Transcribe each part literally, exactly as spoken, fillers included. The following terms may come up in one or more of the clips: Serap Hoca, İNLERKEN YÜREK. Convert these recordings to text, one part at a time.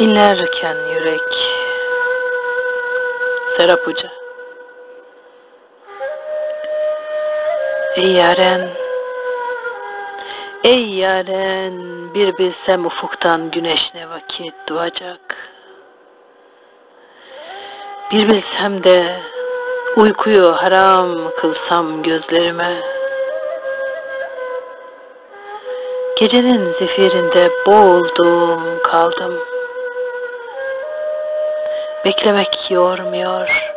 İnlerken yürek. Serap Hoca. Ey yaren, ey yaren, bir bilsem ufuktan güneş ne vakit doğacak. Bir bilsem de uykuyu haram kılsam gözlerime. Gecenin zifirinde boğuldum kaldım. Beklemek yormuyor.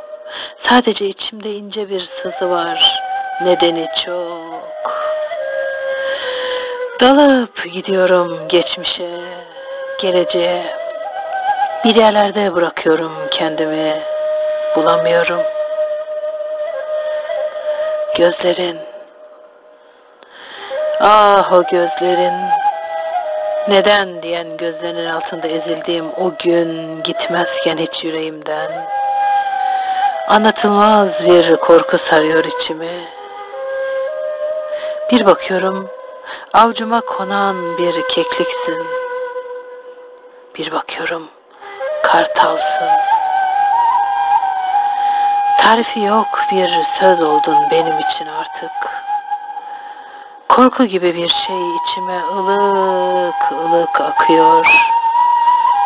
Sadece içimde ince bir sızı var. Nedeni çok. Dalıp gidiyorum geçmişe, geleceğe. Bir yerlerde bırakıyorum kendimi. Bulamıyorum. Gözlerin. Ah o gözlerin. Neden diyen gözlerinin altında ezildiğim o gün gitmezken hiç yüreğimden. Anlatılmaz bir korku sarıyor içimi. Bir bakıyorum avcuma konan bir kekliksin. Bir bakıyorum kartalsın. Tarifi yok bir söz oldun benim için artık. Korku gibi bir şey içime ılık ılık akıyor.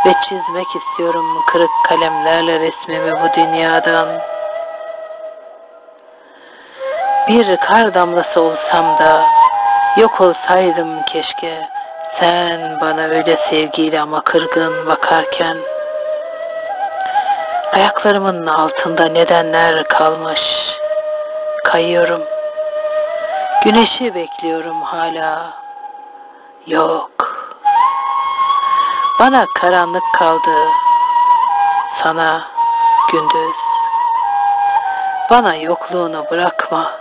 Ve çizmek istiyorum kırık kalemlerle resmimi bu dünyadan. Bir kar damlası olsam da yok olsaydım keşke. Sen bana öyle sevgiyle ama kırgın bakarken. Ayaklarımın altında nedenler kalmış. Kayıyorum. Güneşi bekliyorum hala. Yok. Bana karanlık kaldı. Sana gündüz. Bana yokluğunu bırakma.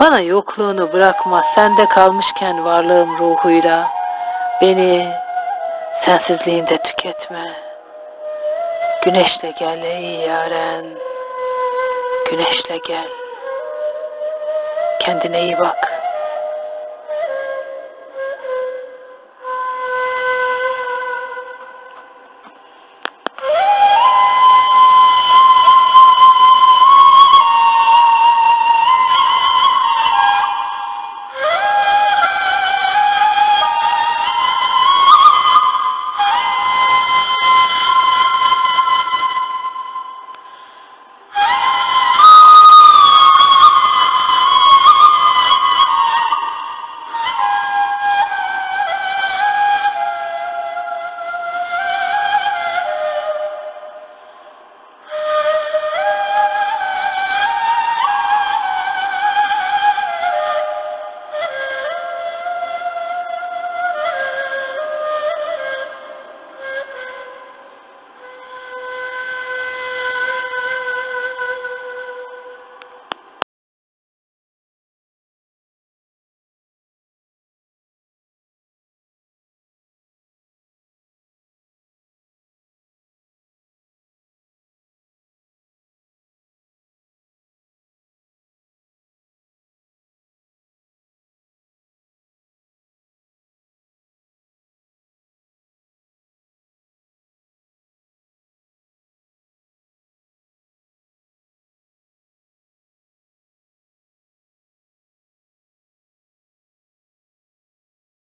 Bana yokluğunu bırakma. Sende kalmışken varlığım ruhuyla. Beni sensizliğinde tüketme. Güneşle gel ey yaren. Güneşle gel. Kendine iyi bak.